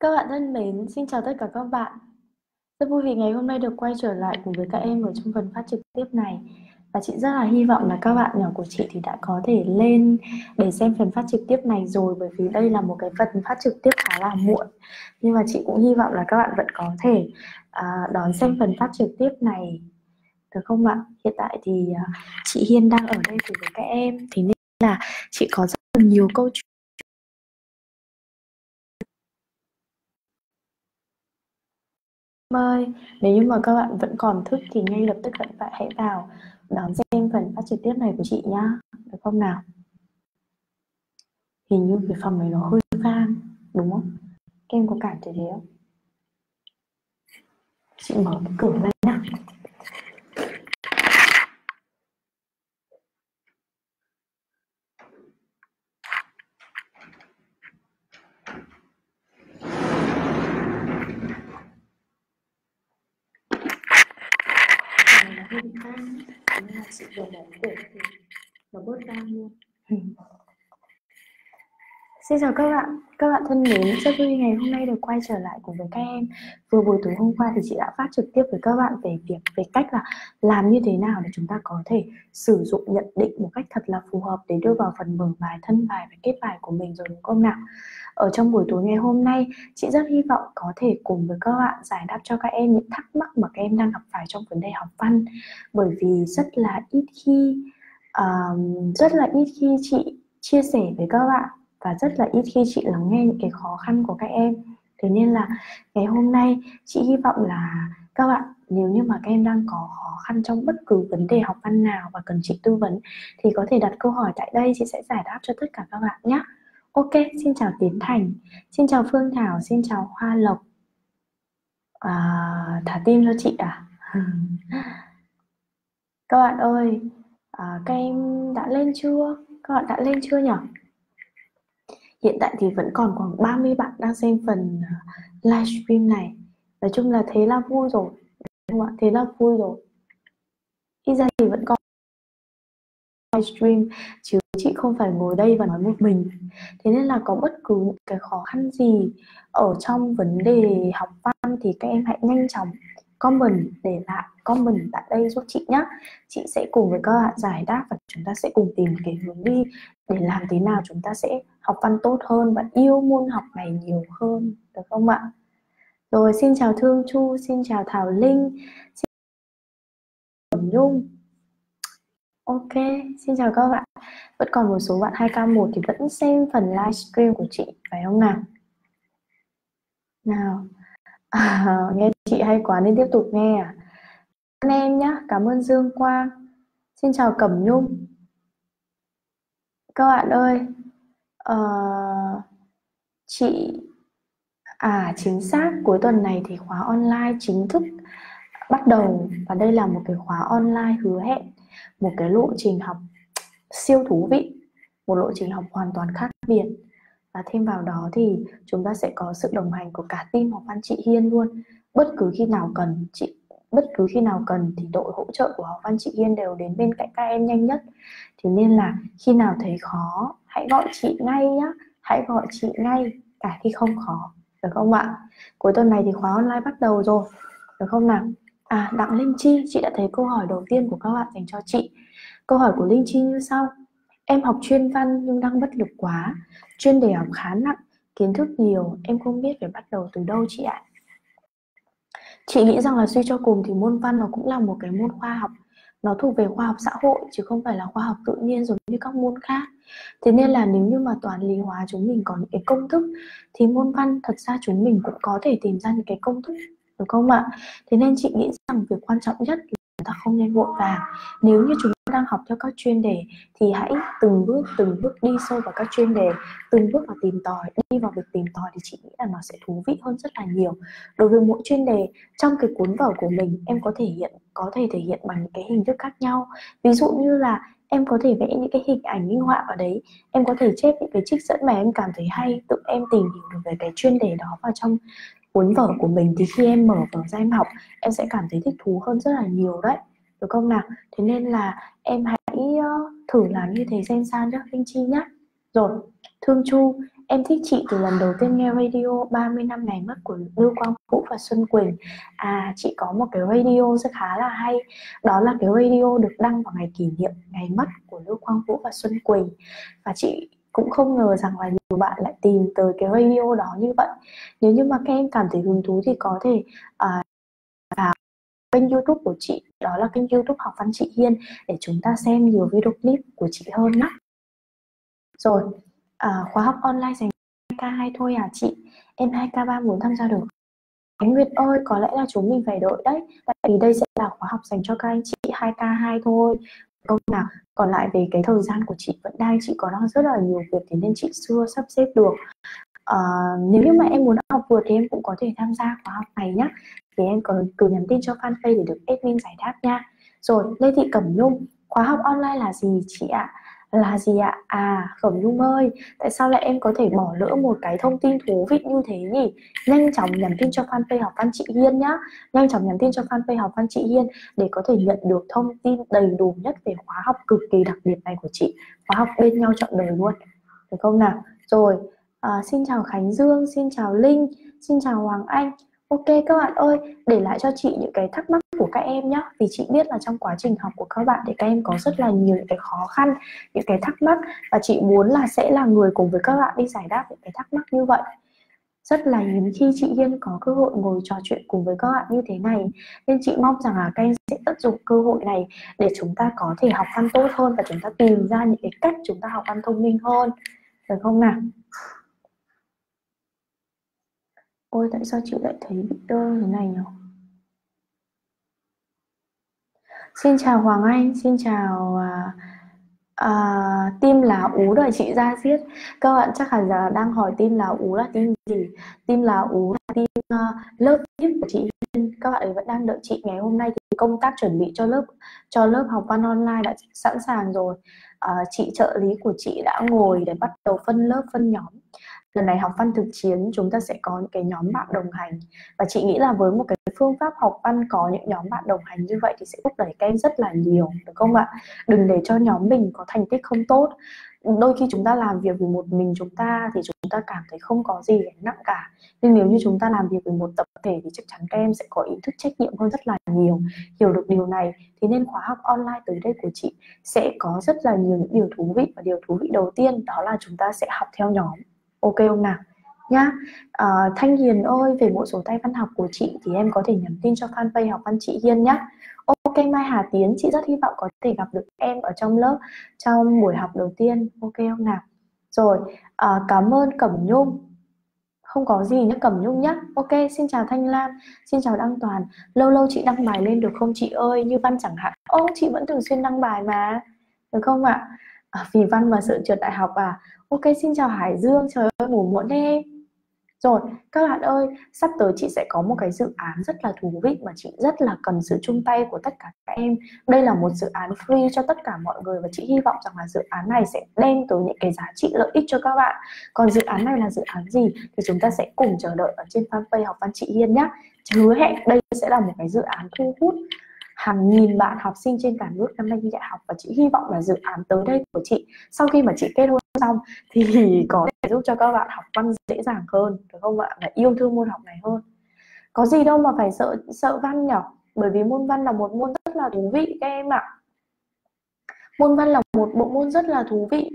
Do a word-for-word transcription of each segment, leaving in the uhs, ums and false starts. Các bạn thân mến, xin chào tất cả các bạn. Rất vui vì ngày hôm nay được quay trở lại cùng với các em ở trong phần phát trực tiếp này. Và chị rất là hy vọng là các bạn nhỏ của chị thì đã có thể lên để xem phần phát trực tiếp này rồi. Bởi vì đây là một cái phần phát trực tiếp khá là muộn. Nhưng mà chị cũng hy vọng là các bạn vẫn có thể à, đón xem phần phát trực tiếp này, được không ạ? Hiện tại thì à, chị Hiên đang ở đây cùng với các em. Thế nên là chị có rất là nhiều câu chuyện. Ơi, nếu như mà các bạn vẫn còn thức thì ngay lập tức các bạn hãy vào đón xem phần phát trực tiếp này của chị nhá, được không nào? Hình như cái phòng này nó hơi vang, đúng không? Các em có cảm thấy thế không? Chị mở cái cửa lên nào. Sự vừa mở cửa thì nó bớt vang luôn. Xin chào các bạn, các bạn thân mến, rất vui ngày hôm nay được quay trở lại cùng với các em. Vừa buổi tối hôm qua thì chị đã phát trực tiếp với các bạn về việc về cách là làm như thế nào để chúng ta có thể sử dụng nhận định một cách thật là phù hợp để đưa vào phần mở bài, thân bài và kết bài của mình rồi, đúng không nào? Ở trong buổi tối ngày hôm nay, chị rất hy vọng có thể cùng với các bạn giải đáp cho các em những thắc mắc mà các em đang gặp phải trong vấn đề học văn. Bởi vì rất là ít khi uh, rất là ít khi chị chia sẻ với các bạn và rất là ít khi chị lắng nghe những cái khó khăn của các em. Thế nên là ngày hôm nay chị hy vọng là các bạn, nếu như mà các em đang có khó khăn trong bất cứ vấn đề học văn nào và cần chị tư vấn thì có thể đặt câu hỏi tại đây, chị sẽ giải đáp cho tất cả các bạn nhé. Ok, xin chào Tiến Thành, xin chào Phương Thảo, xin chào Hoa Lộc. À, thả tim cho chị à? Các bạn ơi, à, các em đã lên chưa? Các bạn đã lên chưa nhỉ? Hiện tại thì vẫn còn khoảng ba mươi bạn đang xem phần livestream này. Nói chung là thế là vui rồi, đúng không ạ? Thế là vui rồi. Ít ra thì vẫn còn livestream, chứ chị không phải ngồi đây và nói một mình. Thế nên là có bất cứ một cái khó khăn gì ở trong vấn đề học văn thì các em hãy nhanh chóng comment, để lại comment tại đây giúp chị nhé. Chị sẽ cùng với các bạn giải đáp và chúng ta sẽ cùng tìm cái hướng đi để làm thế nào chúng ta sẽ học văn tốt hơn và yêu môn học này nhiều hơn, được không ạ? Rồi, xin chào Thương Chu, xin chào Thảo Linh, xin chào Nhung. Ok, xin chào các bạn. Vẫn còn một số bạn hai k một thì vẫn xem phần livestream của chị, phải không nào? Nào, à, nghe chị hay quá nên tiếp tục nghe à? Các em nhé, cảm ơn Dương Quang. Xin chào Cẩm Nhung. Các bạn ơi, uh, chị... À, chính xác, cuối tuần này thì khóa online chính thức bắt đầu. Và đây là một cái khóa online hứa hẹn một cái lộ trình học siêu thú vị, một lộ trình học hoàn toàn khác biệt. Và thêm vào đó thì chúng ta sẽ có sự đồng hành của cả team Học Văn Chị Hiên luôn. Bất cứ khi nào cần, chị bất cứ khi nào cần thì đội hỗ trợ của Học Văn Chị Hiên đều đến bên cạnh các em nhanh nhất. Thế nên là khi nào thấy khó, hãy gọi chị ngay nhá. Hãy gọi chị ngay, cả khi không khó, được không ạ? Cuối tuần này thì khóa online bắt đầu rồi, được không nào? À, Đặng Linh Chi, chị đã thấy câu hỏi đầu tiên của các bạn dành cho chị. Câu hỏi của Linh Chi như sau. Em học chuyên văn nhưng đang bất lực quá. Chuyên đề học khá nặng, kiến thức nhiều, em không biết phải bắt đầu từ đâu chị ạ. Chị nghĩ rằng là suy cho cùng thì môn văn nó cũng là một cái môn khoa học. Nó thuộc về khoa học xã hội chứ không phải là khoa học tự nhiên giống như các môn khác. Thế nên là nếu như mà toán lý hóa chúng mình có những cái công thức thì môn văn thật ra chúng mình cũng có thể tìm ra những cái công thức, được không ạ? Thế nên chị nghĩ rằng việc quan trọng nhất là chúng ta không nên vội vàng. Nếu như chúng ta đang học theo các chuyên đề thì hãy từng bước từng bước đi sâu vào các chuyên đề, từng bước vào tìm tòi, đi vào việc tìm tòi thì chị nghĩ là nó sẽ thú vị hơn rất là nhiều. Đối với mỗi chuyên đề trong cái cuốn vở của mình, em có thể hiện có thể thể hiện bằng những cái hình thức khác nhau. Ví dụ như là em có thể vẽ những cái hình ảnh minh họa vào đấy, em có thể chép những cái trích dẫn mà em cảm thấy hay, tự em tìm hiểu được về cái chuyên đề đó vào trong cuốn vở của mình thì khi em mở vở ra em học, em sẽ cảm thấy thích thú hơn rất là nhiều đấy, được không nào? Thế nên là em hãy thử làm như thế xem sao nhé, Linh Chi nhé. Rồi, Thương Chu, Em thích chị từ lần đầu tiên nghe radio ba mươi năm này mất của Lưu Quang Vũ và Xuân Quỳnh. À, chị có một cái radio rất khá là hay. Đó là cái radio được đăng vào ngày kỷ niệm ngày mất của Lưu Quang Vũ và Xuân Quỳnh. Và chị cũng không ngờ rằng là nhiều bạn lại tìm tới cái radio đó như vậy. Nếu như mà các em cảm thấy hứng thú thì có thể uh, vào kênh YouTube của chị. Đó là kênh YouTube Học Văn Chị Hiên, để chúng ta xem nhiều video clip của chị hơn nhé. Rồi, à, khóa học online dành hai k hai thôi à chị? Em hai k ba muốn tham gia được. Anh Nguyệt ơi, có lẽ là chúng mình phải đợi đấy. Tại vì đây sẽ là khóa học dành cho các anh chị hai k hai thôi. Câu nào còn lại về cái thời gian của chị vẫn đang, chị có đang rất là nhiều việc, thế nên chị chưa sắp xếp được. à, Nếu như mà em muốn học vượt thì em cũng có thể tham gia khóa học này nhé. Thì em còn cứ nhắn tin cho fanpage để được admin giải đáp nha. Rồi, Lê Thị Cẩm Nhung, khóa học online là gì chị ạ? À? Là gì ạ? À? à Cẩm Nhung ơi, tại sao lại em có thể bỏ lỡ một cái thông tin thú vị như thế nhỉ? Nhanh chóng nhắn tin cho fanpage Học Văn Chị Hiên nhá. Nhanh chóng nhắn tin cho fanpage Học Văn Chị Hiên để có thể nhận được thông tin đầy đủ nhất về khóa học cực kỳ đặc biệt này của chị. Khóa học bên nhau trọn đời luôn, được không nào? Rồi, à, xin chào Khánh Dương, xin chào Linh, xin chào Hoàng Anh. Ok các bạn ơi, để lại cho chị những cái thắc mắc của các em nhé. Vì chị biết là trong quá trình học của các bạn thì các em có rất là nhiều những cái khó khăn, những cái thắc mắc. Và chị muốn là sẽ là người cùng với các bạn đi giải đáp những cái thắc mắc như vậy. Rất là hiếm khi chị Hiên có cơ hội ngồi trò chuyện cùng với các bạn như thế này. Nên chị mong rằng là các em sẽ tận dụng cơ hội này để chúng ta có thể học văn tốt hơn. Và chúng ta tìm ra những cái cách chúng ta học văn thông minh hơn, được không nào? Ôi, tại sao chị lại thấy bị tơ thế này nhỉ? Xin chào Hoàng Anh, xin chào à, à, tim lá ú đời chị ra giết. Các bạn chắc hẳn là đang hỏi tim lá ú là tim gì? Tim lá ú là tim uh, lớp vê i pê của chị Hiên. Các bạn ấy vẫn đang đợi chị. Ngày hôm nay thì công tác chuẩn bị cho lớp cho lớp học văn online đã sẵn sàng rồi. À, chị trợ lý của chị đã ngồi để bắt đầu phân lớp, phân nhóm. Lần này học văn thực chiến chúng ta sẽ có những cái nhóm bạn đồng hành. Và chị nghĩ là với một cái phương pháp học văn có những nhóm bạn đồng hành như vậy thì sẽ thúc đẩy các em rất là nhiều, được không ạ? Đừng để cho nhóm mình có thành tích không tốt. Đôi khi chúng ta làm việc vì một mình chúng ta thì chúng ta cảm thấy không có gì nặng cả. Nhưng nếu như chúng ta làm việc vì một tập thể thì chắc chắn các em sẽ có ý thức trách nhiệm hơn rất là nhiều. Hiểu được điều này, thế nên khóa học online tới đây của chị sẽ có rất là nhiều những điều thú vị. Và điều thú vị đầu tiên đó là chúng ta sẽ học theo nhóm. Ok không nào? Nhá. À, Thanh Hiền ơi, về bộ sổ tay văn học của chị thì em có thể nhắn tin cho fanpage Học Văn Chị Hiên nhé. Ok Mai Hà Tiến, chị rất hy vọng có thể gặp được em ở trong lớp trong buổi học đầu tiên. Ok không nào? Rồi, à, cảm ơn Cẩm Nhung. Không có gì nhé Cẩm Nhung nhé. Ok, xin chào Thanh Lam, xin chào Đăng Toàn. Lâu lâu chị đăng bài lên được không chị ơi? Như Văn chẳng hạn. Ô, chị vẫn thường xuyên đăng bài mà, được không ạ? À, vì Văn và sự trượt đại học à? Ok, xin chào Hải Dương, trời ơi ngủ muộn đấy em. Rồi, các bạn ơi, sắp tới chị sẽ có một cái dự án rất là thú vị mà chị rất là cần sự chung tay của tất cả các em. Đây là một dự án free cho tất cả mọi người và chị hy vọng rằng là dự án này sẽ đem tới những cái giá trị lợi ích cho các bạn. Còn dự án này là dự án gì thì chúng ta sẽ cùng chờ đợi ở trên fanpage Học Văn Chị Hiên nhé. Hứa hẹn đây sẽ là một cái dự án thu hút hàng nghìn bạn học sinh trên cả nước năm nay đi đại học. Và chị hy vọng là dự án tới đây của chị, sau khi mà chị kết hôn xong thì có thể giúp cho các bạn học văn dễ dàng hơn, được không ạ? Và yêu thương môn học này hơn. Có gì đâu mà phải sợ sợ văn nhỉ? Bởi vì môn văn là một môn rất là thú vị các em ạ. À, môn văn là một bộ môn rất là thú vị.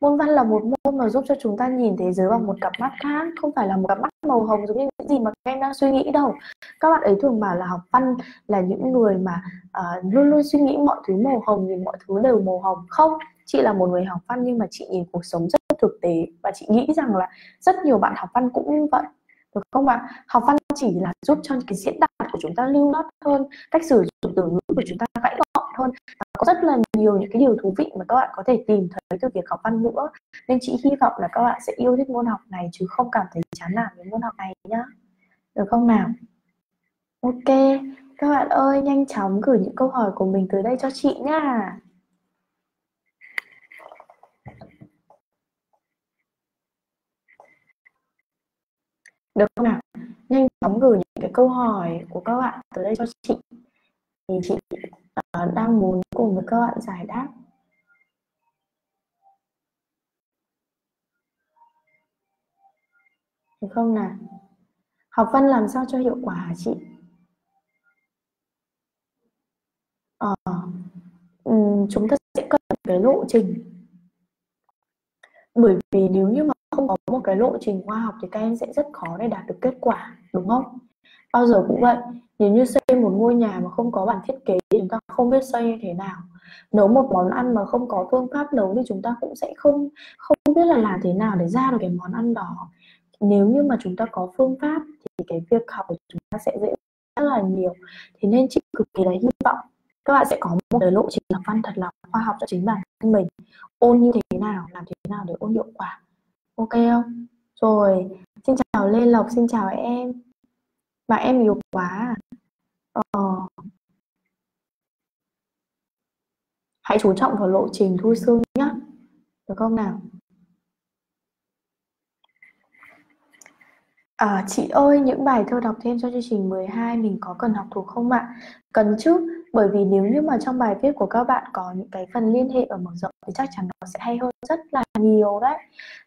Môn văn là một môn mà giúp cho chúng ta nhìn thế giới bằng một cặp mắt khác, không phải là một cặp mắt màu hồng giống như những gì mà các em đang suy nghĩ đâu. Các bạn ấy thường bảo là học văn là những người mà uh, luôn luôn suy nghĩ mọi thứ màu hồng, nhìn mọi thứ đều màu hồng. Không, chị là một người học văn nhưng mà chị nhìn cuộc sống rất thực tế. Và chị nghĩ rằng là rất nhiều bạn học văn cũng như vậy, được không ạ? Học văn chỉ là giúp cho cái diễn đạt của chúng ta lưu loát hơn, cách sử dụng từ ngữ của chúng ta gãy gọn hơn. Có rất là nhiều những cái điều thú vị mà các bạn có thể tìm thấy từ việc học văn nữa. Nên chị hy vọng là các bạn sẽ yêu thích môn học này chứ không cảm thấy chán nản với môn học này nhá, được không nào? Ok, các bạn ơi nhanh chóng gửi những câu hỏi của mình tới đây cho chị nhá. Được không nào? Nhanh chóng gửi những cái câu hỏi của các bạn tới đây cho chị. Thì chị uh, đang muốn cùng với các bạn giải đáp. Được không nào? Học văn làm sao cho hiệu quả hả chị? Ờ, chúng ta sẽ cần cái lộ trình. Bởi vì nếu như mà không có một cái lộ trình khoa học thì các em sẽ rất khó để đạt được kết quả, đúng không? Bao giờ cũng vậy, nếu như xây một ngôi nhà mà không có bản thiết kế thì chúng ta không biết xây như thế nào. Nấu một món ăn mà không có phương pháp nấu thì chúng ta cũng sẽ không không biết là làm thế nào để ra được cái món ăn đó. Nếu như mà chúng ta có phương pháp thì cái việc học của chúng ta sẽ dễ rất là nhiều. Thế nên chị cực kỳ là hy vọng các bạn sẽ có một cái lộ trình học văn thật là khoa học cho chính bản thân mình. Ôn như thế nào, làm thế nào để ôn hiệu quả. Ok không? Rồi, xin chào Lê Lộc, xin chào em. Và em yếu quá. Ờ. Hãy chú trọng vào lộ trình thu xương nhé. Được không nào? À, chị ơi, những bài thơ đọc thêm cho chương trình mười hai mình có cần học thuộc không ạ? Cần chứ, bởi vì nếu như mà trong bài viết của các bạn có những cái phần liên hệ ở mở rộng thì chắc chắn nó sẽ hay hơn rất là nhiều đấy.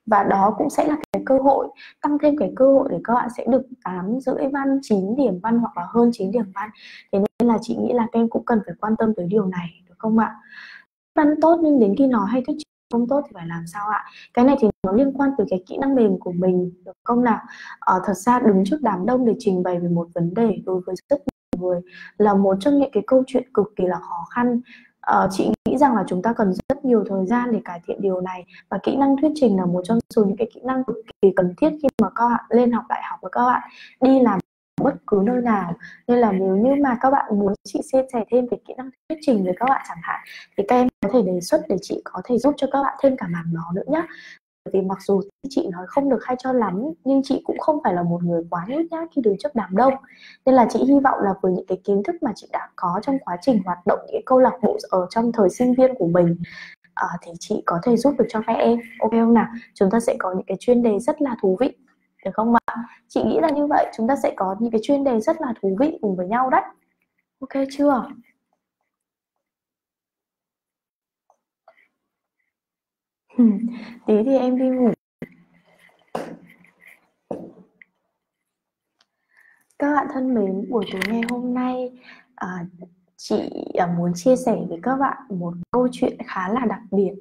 Và đó cũng sẽ là cái cơ hội, tăng thêm cái cơ hội để các bạn sẽ được tám rưỡi văn, chín điểm văn hoặc là hơn chín điểm văn. Thế nên là chị nghĩ là các em cũng cần phải quan tâm tới điều này, được không ạ? Văn tốt nhưng đến khi nó hay thuyết trình không tốt thì phải làm sao ạ? Cái này thì nó liên quan từ cái kỹ năng mềm của mình, được không nào? Ờ, thật ra đứng trước đám đông để trình bày về một vấn đề đối với rất nhiều người là một trong những cái câu chuyện cực kỳ là khó khăn. Ờ, chị nghĩ rằng là chúng ta cần rất nhiều thời gian để cải thiện điều này, và kỹ năng thuyết trình là một trong số những cái kỹ năng cực kỳ cần thiết khi mà các bạn lên học đại học và các bạn đi làm bất cứ nơi nào. Nên là nếu như mà các bạn muốn chị chia sẻ thêm về kỹ năng thuyết trình với các bạn chẳng hạn thì các em có thể đề xuất để chị có thể giúp cho các bạn thêm cả mảng đó nữa nhé. Vì mặc dù chị nói không được hay cho lắm nhưng chị cũng không phải là một người quá nhút nhát khi đứng trước đám đông. Nên là chị hy vọng là với những cái kiến thức mà chị đã có trong quá trình hoạt động những câu lạc bộ ở trong thời sinh viên của mình, à, thì chị có thể giúp được cho các em. Ok không nào? Chúng ta sẽ có những cái chuyên đề rất là thú vị, được không ạ? Chị nghĩ là như vậy, chúng ta sẽ có những cái chuyên đề rất là thú vị cùng với nhau đấy. Ok chưa? Tí thì em đi ngủ. Các bạn thân mến, buổi tối ngày hôm nay à, chị muốn chia sẻ với các bạn một câu chuyện khá là đặc biệt.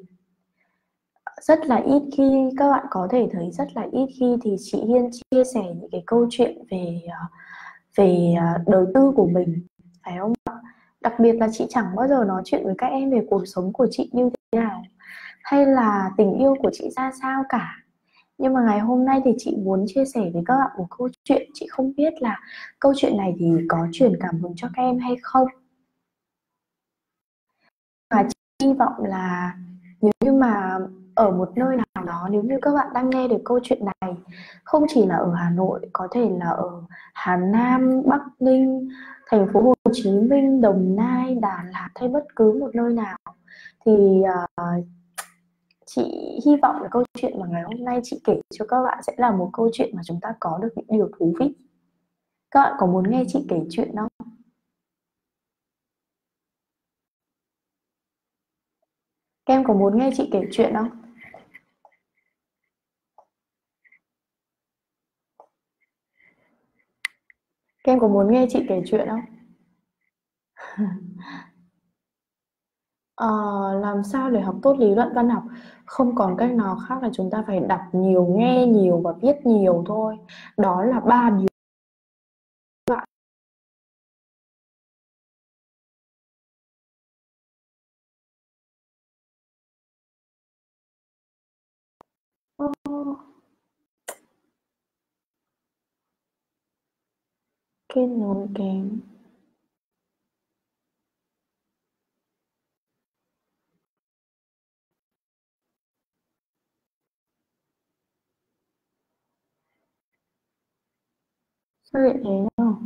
Rất là ít khi, các bạn có thể thấy rất là ít khi thì chị Hiên chia sẻ những cái câu chuyện về về đời tư của mình, phải không ạ? Đặc biệt là chị chẳng bao giờ nói chuyện với các em về cuộc sống của chị như thế nào, hay là tình yêu của chị ra sao cả. Nhưng mà ngày hôm nay thì chị muốn chia sẻ với các bạn một câu chuyện. Chị không biết là câu chuyện này thì có truyền cảm hứng cho các em hay không. Và chị hy vọng là nếu như mà ở một nơi nào đó, nếu như các bạn đang nghe được câu chuyện này, không chỉ là ở Hà Nội, có thể là ở Hà Nam, Bắc Ninh, thành phố Hồ Chí Minh, Đồng Nai, Đà Lạt hay bất cứ một nơi nào, thì uh, chị hy vọng là câu chuyện mà ngày hôm nay chị kể cho các bạn sẽ là một câu chuyện mà chúng ta có được những điều thú vị. Các bạn có muốn nghe chị kể chuyện không? Các em có muốn nghe chị kể chuyện không? Các em có muốn nghe chị kể chuyện không? À, làm sao để học tốt lý luận văn học? Không còn cách nào khác là chúng ta phải đọc nhiều, nghe nhiều và viết nhiều thôi. Đó là ba điều. Kết nối kém. Sao lại thế nào?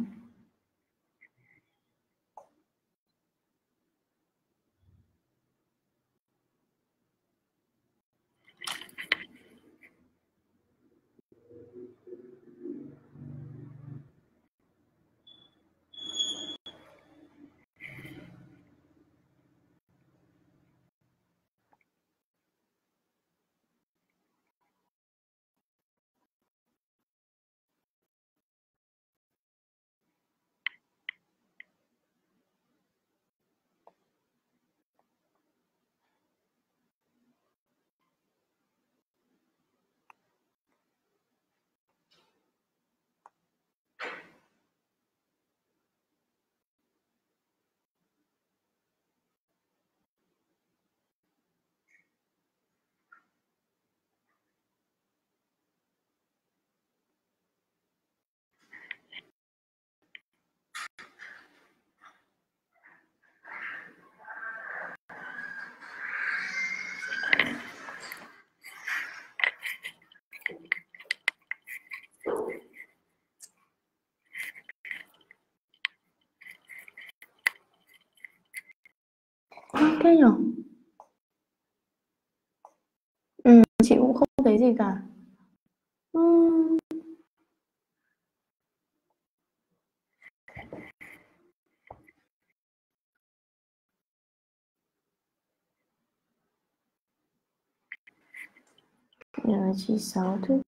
thế nhở? Ừ, chị cũng không thấy gì cả. Ừ. Chị sáu thuyết